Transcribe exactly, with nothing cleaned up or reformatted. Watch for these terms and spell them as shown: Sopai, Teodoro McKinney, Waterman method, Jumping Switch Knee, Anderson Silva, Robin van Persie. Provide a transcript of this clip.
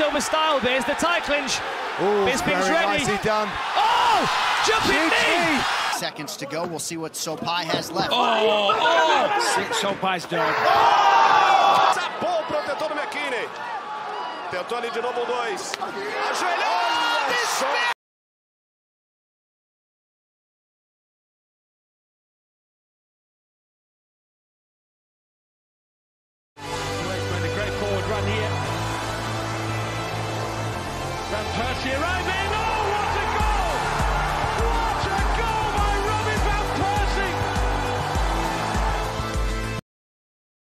Silva style. There's the tie clinch. Ooh, Bisping's ready. Nicely done. Oh, jumping knee. Seconds to go. We'll see what Sopai has left. Oh, oh. Sopai's done. Oh! Essa bola para o Teodoro McKinney. Tentou ali de novo o dois. Ajoelhou. Van Persie arriving!